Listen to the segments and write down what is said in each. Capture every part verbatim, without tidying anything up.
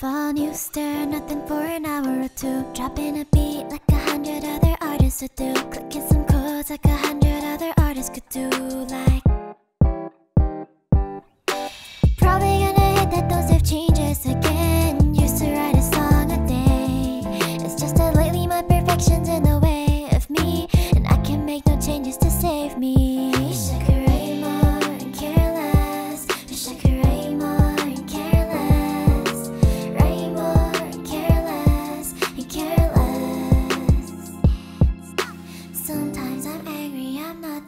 Fun, you stare, nothing for an hour or two. Dropping a beat like a hundred other artists would do. Clicking some chords like a hundred other artists could do. Like, probably gonna hit that those if changes again. Used to write a song a day. It's just that lately my perfection's in the way of me, and I can't make no changes to save me. Wish I could write more and care less. Wish I could write more.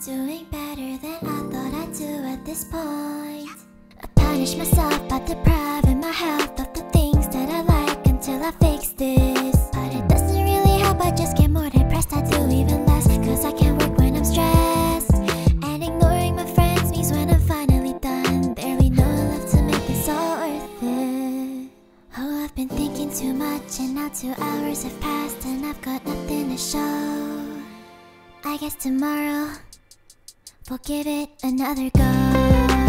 Doing better than I thought I'd do at this point. I punish myself by depriving my health of the things that I like until I fix this. But it doesn't really help, I just get more depressed. I do even less, cause I can't work when I'm stressed. And ignoring my friends means when I'm finally done, barely know enough to make this all worth it. Oh, I've been thinking too much, and now two hours have passed, and I've got nothing to show. I guess tomorrow we'll give it another go.